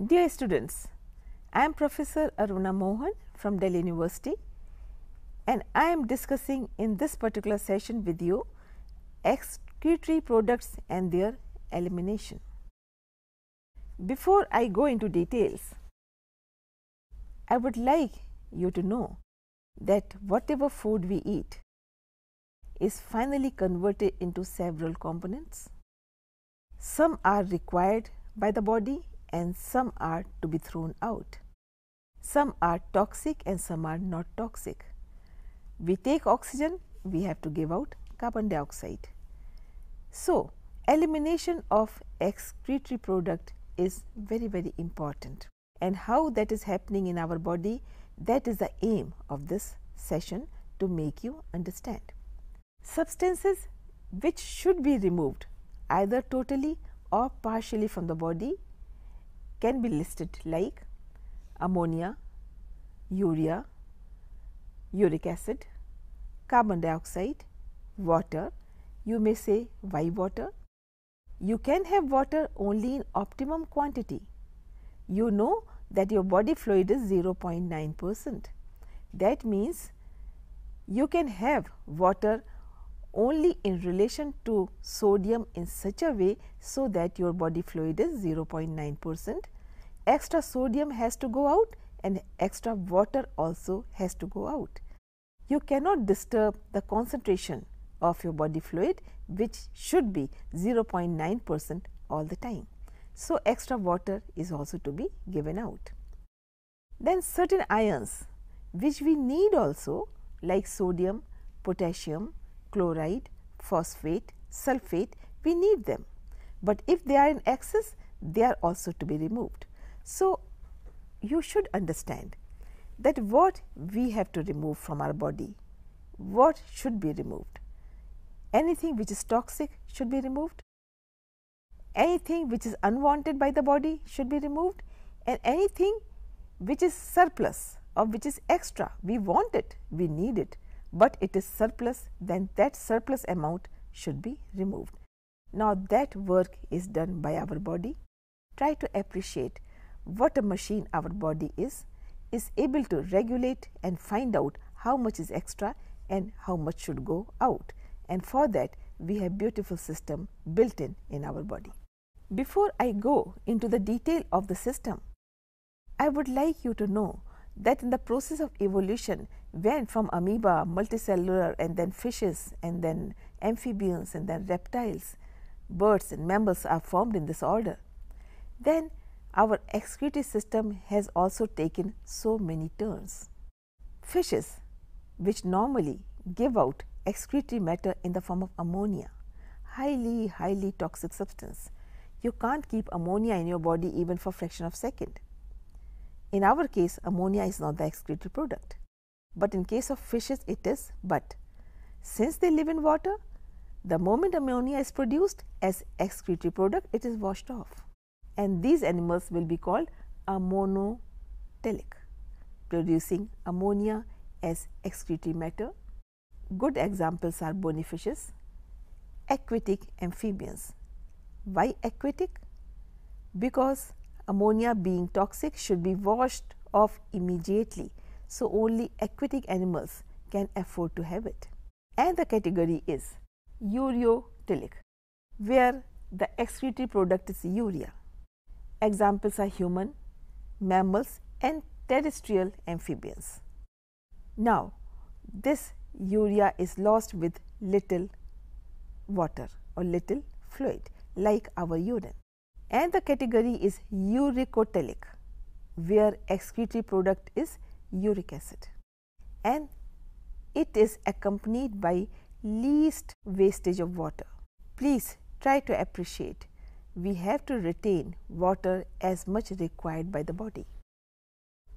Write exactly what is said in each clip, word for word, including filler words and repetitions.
Dear students, I am Professor Aruna Mohan from Delhi University, and I am discussing in this particular session with you excretory products and their elimination. Before I go into details, I would like you to know that whatever food we eat is finally converted into several components. Some are required by the body and some are to be thrown out. Some are toxic and some are not toxic. We take oxygen, we have to give out carbon dioxide. So, elimination of excretory product is very, very important, and how that is happening in our body, that is the aim of this session, to make you understand. Substances which should be removed either totally or partially from the body can be listed like ammonia, urea, uric acid, carbon dioxide, water. You may say, why water? You can have water only in optimum quantity. You know that your body fluid is zero point nine percent. That means you can have water only in relation to sodium in such a way so that your body fluid is zero point nine percent. Extra sodium has to go out and extra water also has to go out. You cannot disturb the concentration of your body fluid, which should be zero point nine percent all the time. So, extra water is also to be given out. Then certain ions which we need also, like sodium, potassium, chloride, phosphate, sulphate, we need them. But if they are in excess, they are also to be removed. So, you should understand that what we have to remove from our body, what should be removed. Anything which is toxic should be removed, anything which is unwanted by the body should be removed, and anything which is surplus or which is extra, we want it, we need it, but it is surplus, then that surplus amount should be removed. Now, that work is done by our body. Try to appreciate what a machine our body is, is able to regulate and find out how much is extra and how much should go out. And for that, we have beautiful system built in in our body. Before I go into the detail of the system, I would like you to know that in the process of evolution, when from amoeba, multicellular, and then fishes, and then amphibians, and then reptiles, birds and mammals are formed in this order, then our excretory system has also taken so many turns. Fishes, which normally give out excretory matter in the form of ammonia, highly, highly toxic substance. You can't keep ammonia in your body even for a fraction of a second. In our case, ammonia is not the excretory product, but in case of fishes it is. But since they live in water, the moment ammonia is produced as excretory product, it is washed off, and these animals will be called ammonotelic, producing ammonia as excretory matter. Good examples are bonifishes, aquatic amphibians. Why aquatic? Because ammonia being toxic should be washed off immediately. So, only aquatic animals can afford to have it. And the category is ureotelic, where the excretory product is urea. Examples are human, mammals, and terrestrial amphibians. Now, this urea is lost with little water or little fluid, like our urine. And the category is uricotelic, where excretory product is uric acid, and it is accompanied by least wastage of water. Please try to appreciate, we have to retain water as much required by the body.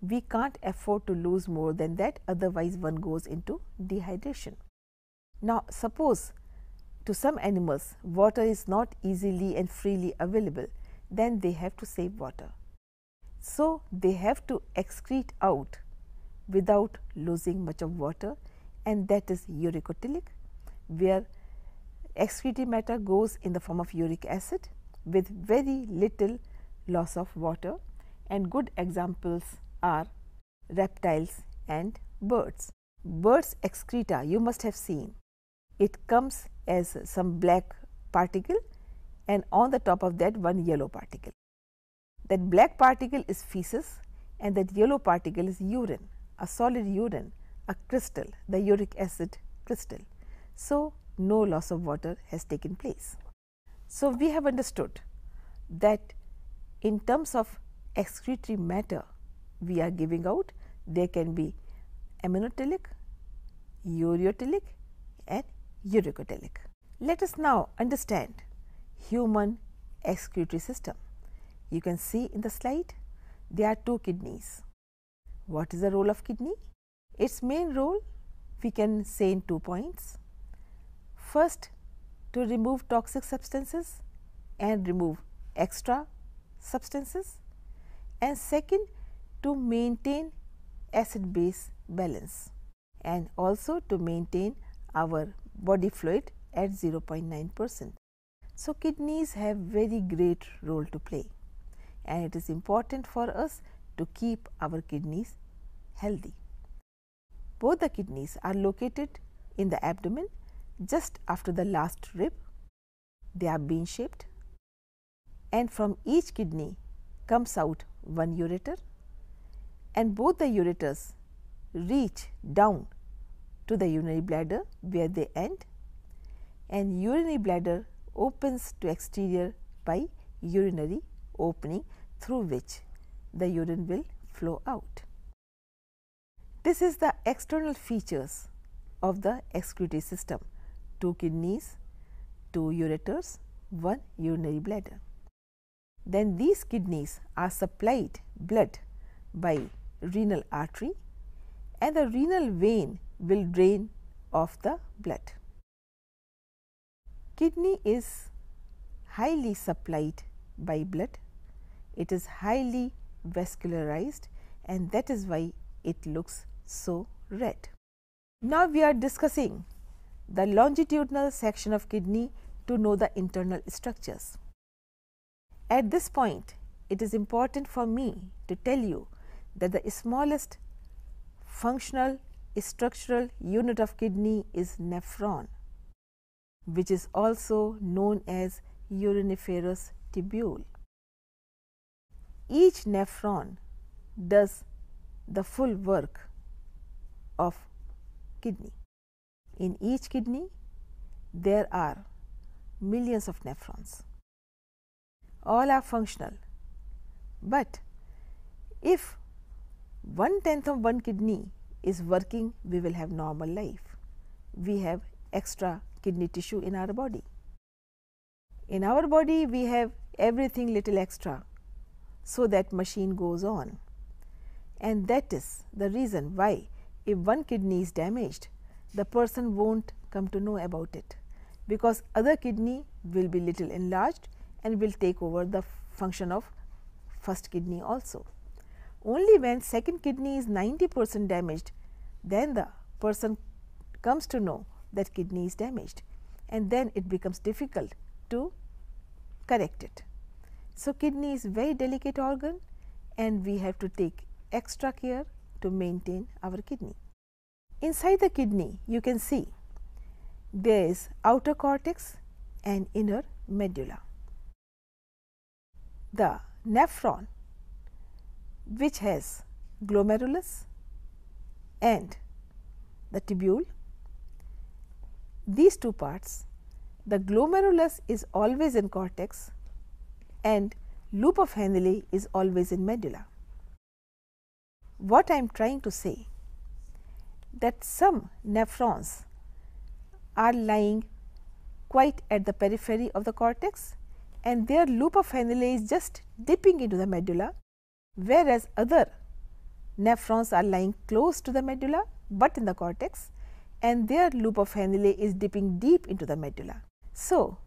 We can't afford to lose more than that, otherwise one goes into dehydration. Now, suppose to some animals water is not easily and freely available, then they have to save water. So, they have to excrete out without losing much of water, and that is uricotelic, where excretory matter goes in the form of uric acid with very little loss of water, and good examples are reptiles and birds. Birds' excreta you must have seen. It comes as some black particle, and on the top of that one yellow particle. That black particle is feces, and that yellow particle is urine, a solid urine, a crystal, the uric acid crystal. So, no loss of water has taken place. So, we have understood that in terms of excretory matter we are giving out, there can be ammonotelic, ureotelic and uricotelic. Let us now understand human excretory system. You can see in the slide there are two kidneys. What is the role of kidney? Its main role we can say in two points. First, to remove toxic substances and remove extra substances, and second, to maintain acid base balance and also to maintain our body fluid at zero point nine percent. So, kidneys have very great role to play, and it is important for us to keep our kidneys healthy. Both the kidneys are located in the abdomen just after the last rib. They are bean shaped, and from each kidney comes out one ureter, and both the ureters reach down to the urinary bladder where they end, and urinary bladder opens to exterior by urinary opening through which the urine will flow out. This is the external features of the excretory system: two kidneys, two ureters, one urinary bladder. Then these kidneys are supplied blood by renal artery, and the renal vein will drain off the blood. Kidney is highly supplied by blood. It is highly vascularized, and that is why it looks so red. Now we are discussing the longitudinal section of kidney to know the internal structures. At this point, it is important for me to tell you that the smallest functional structural unit of kidney is nephron, which is also known as uriniferous tubule. Each nephron does the full work of kidney. In each kidney, there are millions of nephrons. All are functional, but if one tenth of one kidney is working, we will have normal life. We have extra kidney tissue in our body. In our body, we have everything little extra, so that machine goes on. And that is the reason why if one kidney is damaged, the person won't come to know about it, because other kidney will be little enlarged and will take over the function of first kidney also. Only when second kidney is ninety percent damaged, then the person comes to know that kidney is damaged, and then it becomes difficult to correct it. So, kidney is very delicate organ, and we have to take extra care to maintain our kidney. Inside the kidney, you can see there is outer cortex and inner medulla. The nephron, which has glomerulus and the tubule, these two parts, the glomerulus is always in cortex and loop of Henle is always in medulla. What I am trying to say, that some nephrons are lying quite at the periphery of the cortex, and their loop of Henle is just dipping into the medulla, whereas other nephrons are lying close to the medulla but in the cortex, and their loop of Henle is dipping deep into the medulla. So,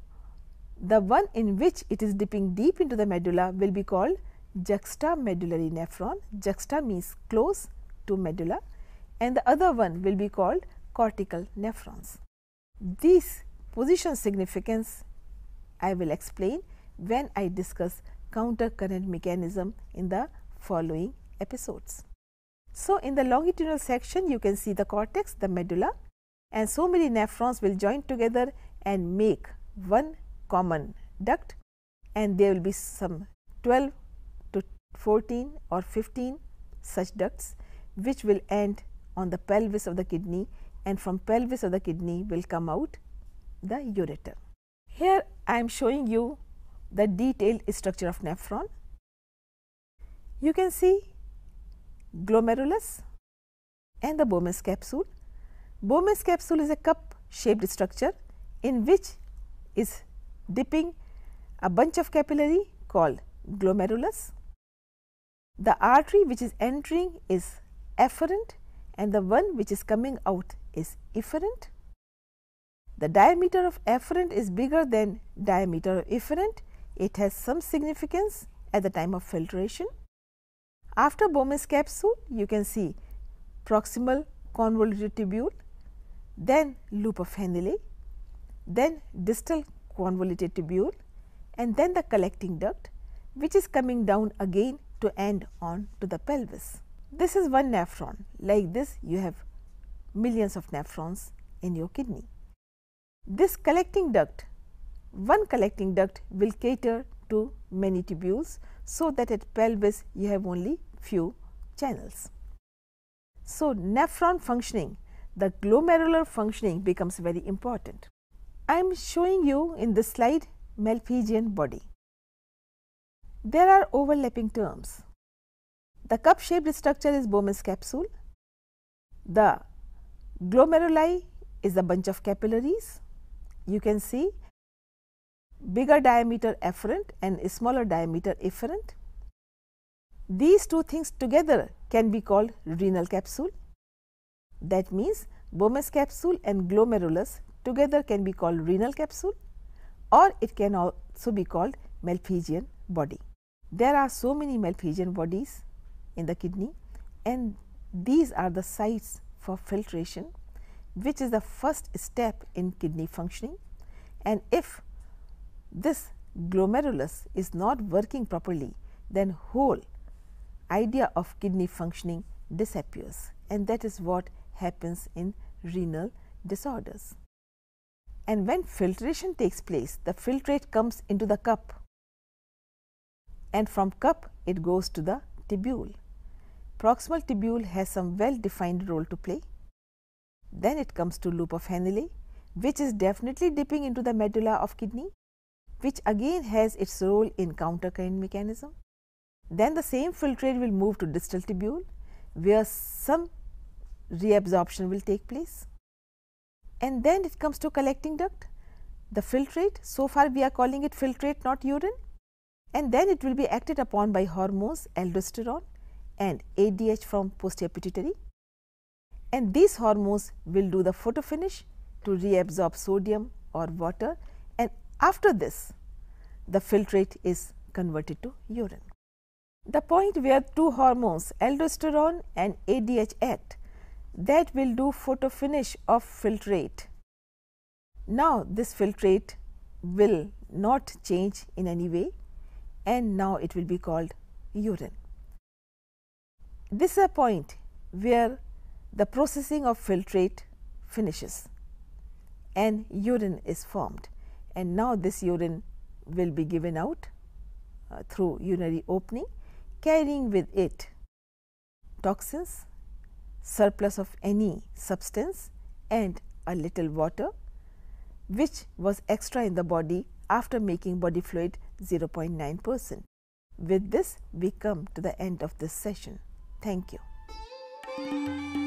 the one in which it is dipping deep into the medulla will be called juxtamedullary nephron. Juxta means close to medulla, and the other one will be called cortical nephrons. This position significance I will explain when I discuss countercurrent mechanism in the following episodes. So, in the longitudinal section you can see the cortex, the medulla, and so many nephrons will join together and make one common duct, and there will be some twelve to fourteen or fifteen such ducts which will end on the pelvis of the kidney, and from pelvis of the kidney will come out the ureter. Here I am showing you the detailed structure of nephron. You can see glomerulus and the Bowman's capsule. Bowman's capsule is a cup shaped structure in which is dipping a bunch of capillary called glomerulus. The artery which is entering is afferent and the one which is coming out is efferent. The diameter of afferent is bigger than diameter of efferent. It has some significance at the time of filtration. After Bowman's capsule, you can see proximal convoluted tubule, then loop of Henle, then distal convoluted tubule, and then the collecting duct, which is coming down again to end on to the pelvis. This is one nephron. Like this, you have millions of nephrons in your kidney. This collecting duct, one collecting duct will cater to many tubules, so that at pelvis you have only few channels. So, nephron functioning, the glomerular functioning becomes very important. I am showing you in this slide Malpighian body. There are overlapping terms. The cup shaped structure is Bowman's capsule. The glomeruli is a bunch of capillaries. You can see bigger diameter afferent and smaller diameter efferent. These two things together can be called renal capsule. That means Bowman's capsule and glomerulus together can be called renal capsule, or it can also be called Malpighian body. There are so many Malpighian bodies in the kidney, and these are the sites for filtration, which is the first step in kidney functioning. And if this glomerulus is not working properly, then whole idea of kidney functioning disappears, and that is what happens in renal disorders. And when filtration takes place, the filtrate comes into the cup, and from cup it goes to the tubule. Proximal tubule has some well defined role to play. Then it comes to loop of Henle, which is definitely dipping into the medulla of kidney, which again has its role in countercurrent mechanism. Then the same filtrate will move to distal tubule, where some reabsorption will take place. And then it comes to collecting duct, the filtrate. So far we are calling it filtrate, not urine. And then it will be acted upon by hormones aldosterone and A D H from posterior pituitary. And these hormones will do the photo finish to reabsorb sodium or water, and after this the filtrate is converted to urine. The point where two hormones aldosterone and A D H act, that will do photo finish of filtrate. Now this filtrate will not change in any way, and now it will be called urine. This is a point where the processing of filtrate finishes and urine is formed, and now this urine will be given out uh, through urinary opening, carrying with it toxins, surplus of any substance, and a little water which was extra in the body after making body fluid zero point nine percent. With this, we come to the end of this session. Thank you.